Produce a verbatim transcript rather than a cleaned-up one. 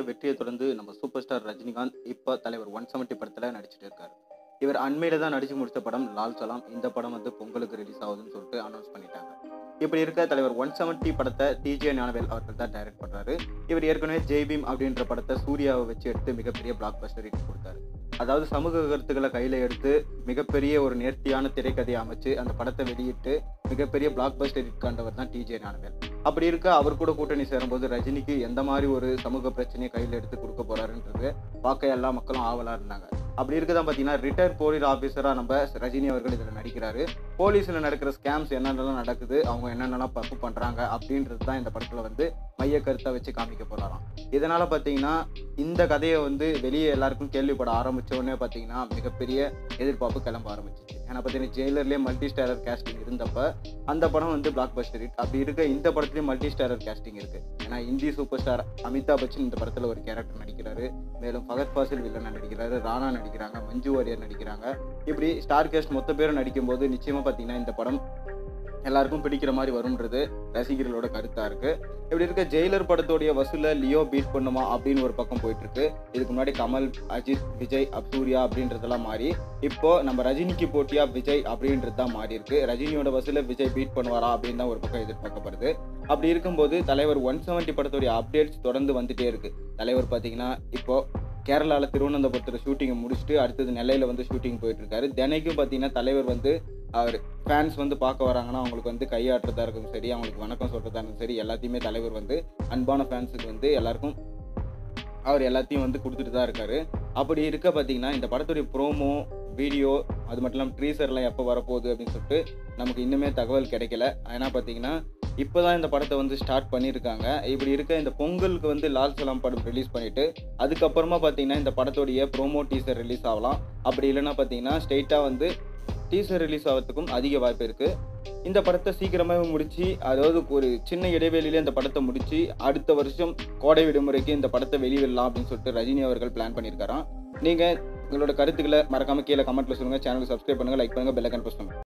பெரிய வெற்றியை தொடர்ந்து நம்ம சூப்பர் ஸ்டார் ரஜினிகாந்த் இப்போ தலைவர் ஒன் செவன்ட்டி படத்தில் நடிச்சுட்டு இருக்காரு. இவர் அண்மையில தான் நடிச்சு முடித்த படம் லால் சலாம். இந்த படம் வந்து பொங்கலுக்கு ரிலீஸ் ஆகுதுன்னு சொல்லிட்டு அனௌன்ஸ் பண்ணிட்டாங்க. இப்படி இருக்க தலைவர் ஒன் செவன்ட்டி படத்தை டிஜே ஞானவேல் அவர்கள் தான் டைரக்ட் பண்ணுறாரு. இவர் ஏற்கனவே ஜெய் பீம் அப்படின்ற படத்தை சூர்யாவை வச்சு எடுத்து மிகப்பெரிய பிளாக் பஸ்டர் ஹிட் கொடுத்தாரு. அதாவது சமூக கருத்துக்களை கையில் எடுத்து மிகப்பெரிய ஒரு நேர்த்தியான திரைக்கதையை அமைச்சு அந்த படத்தை வெளியிட்டு மிகப்பெரிய பிளாக் பஸ்டர் ஹிட் கண்டவர் தான் டிஜே ஞானவேல். அப்படி இருக்க அவர் கூட கூட்டணி சேரும்போது ரஜினிக்கு எந்த மாதிரி ஒரு சமூக பிரச்சனையை கையில் எடுத்து கொடுக்க போறாருன்றது பார்க்க எல்லா மக்களும் ஆவலாக இருந்தாங்க. அப்படி இருக்கதான் பார்த்தீங்கன்னா ரிட்டையர்ட் போலீஸ் ஆஃபீஸராக நம்ம ரஜினி அவர்கள் இதில் நடிக்கிறாரு. போலீஸில் நடக்கிற ஸ்கேம்ஸ் என்னென்னலாம் நடக்குது, அவங்க என்னென்னலாம் தப்பு பண்ணுறாங்க அப்படின்றது தான் இந்த படத்தில் வந்து மைய கருத்தை வச்சு காமிக்க போகிறாராம். இதனால் பார்த்தீங்கன்னா இந்த கதையை வந்து வெளியே எல்லாருக்கும் கேள்விப்பட ஆரம்பித்தோடனே பார்த்தீங்கன்னா மிகப்பெரிய எதிர்பார்ப்பு கிளம்ப ஆரம்பிச்சிச்சு. ஏன்னா பார்த்தீங்கன்னா ஜெயிலர்லேயே மல்டி ஸ்டாரர் கேஸ்டிங் இருந்தப்போ அந்த படம் வந்து பிளாக் பஸ்டர் ஹிட். அப்படி இருக்க இந்த படத்துலேயும் மல்டி ஸ்டாரர் கேஸ்டிங் இருக்குது. ஏன்னா இந்தி சூப்பர் ஸ்டார் அமிதாப் பச்சன் இந்த படத்தில் ஒரு கேரக்டர் நடிக்கிறாரு, மேலும் ஃபகத் ஃபாசில் வில்லன் நடிக்கிறாரு, ராணா நடிக்கிறாங்க, மஞ்சு வாரியர் நடிக்கிறாங்க. இப்படி ஸ்டார் கேஸ்ட் மொத்த பேரும் நடிக்கும்போது நிச்சயமாக பார்த்தீங்கன்னா இந்த படம் எல்லாருக்கும் பிடிக்கிற மாதிரி வரும்ன்றது ரசிகர்களோட கருத்தாக இருக்குது. இப்படி இருக்க ஜெயிலர் படத்தோடைய வசூலை லியோ பீட் பண்ணுமா அப்படின்னு ஒரு பக்கம் போயிட்டுருக்கு. இதுக்கு முன்னாடி கமல், அஜித், விஜய், சூர்யா அப்படின்றதெல்லாம் மாறி இப்போது நம்ம ரஜினிக்கு போட்டியாக விஜய் அப்படின்றது தான் மாறி இருக்குது. ரஜினியோட வசூலை விஜய் பீட் பண்ணுவாரா அப்படின்னு தான் ஒரு பக்கம் எதிர்பார்க்கப்படுது. அப்படி இருக்கும்போது தலைவர் ஒன் செவன்ட்டி படத்தோடைய அப்டேட்ஸ் தொடர்ந்து வந்துகிட்டே இருக்குது. தலைவர் பார்த்தீங்கன்னா இப்போது கேரளாவில் திருவனந்தபுரத்தில் ஷூட்டிங்கை முடிச்சுட்டு அடுத்தது நெல்லையில் வந்து ஷூட்டிங் போயிட்டுருக்காரு. தினைக்கும் பார்த்தீங்கன்னா தலைவர் வந்து அவர் ஃபேன்ஸ் வந்து பார்க்க வராங்கன்னா அவங்களுக்கு வந்து கையாட்டுறதா இருக்கும் சரி, அவங்களுக்கு வணக்கம் சொல்கிறதா இருக்கும் சரி, எல்லாத்தையுமே தலைவர் வந்து அன்பான ஃபேன்ஸுக்கு வந்து எல்லாருக்கும் அவர் எல்லாத்தையும் வந்து கொடுத்துட்டு தான் இருக்காரு. அப்படி இருக்க பார்த்தீங்கன்னா இந்த படத்துடைய ப்ரோமோ வீடியோ அது மட்டும் இல்லாமல் ட்ரீசர்லாம் எப்போ வரப்போகுது அப்படின்னு சொல்லிட்டு நமக்கு இன்னுமே தகவல் கிடைக்கல. ஏன்னா பார்த்தீங்கன்னா இப்போ தான் இந்த படத்தை வந்து ஸ்டார்ட் பண்ணியிருக்காங்க. இப்படி இருக்க இந்த பொங்கலுக்கு வந்து லால் சலாம் படம் ரிலீஸ் பண்ணிவிட்டு அதுக்கப்புறமா பார்த்தீங்கன்னா இந்த படத்துடைய ப்ரோமோ டீசர் ரிலீஸ் ஆகலாம். அப்படி இல்லைன்னா பார்த்தீங்கன்னா ஸ்ட்ரெயிட்டாக வந்து டீசர் ரிலீஸ் ஆகிறதுக்கும் அதிக வாய்ப்பு இருக்குது. இந்த படத்தை சீக்கிரமாக முடித்து, அதாவது ஒரு சின்ன இடைவெளியிலே இந்த படத்தை முடித்து அடுத்த வருஷம் கோடை விடுமுறைக்கு இந்த படத்தை வெளியிடலாம் அப்படின்னு சொல்லிட்டு ரஜினி அவர்கள் பிளான் பண்ணியிருக்காராம். நீங்கள் உங்களோட கருத்துக்களை மறக்காமல் கீழே கமெண்ட்டில் சொல்லுங்கள். சேனலுக்கு சப்ஸ்கிரைப் பண்ணுங்கள், லைக் பண்ணுங்கள், பெல் ஐக்கான் ப்ரெஸ் பண்ணுங்கள்.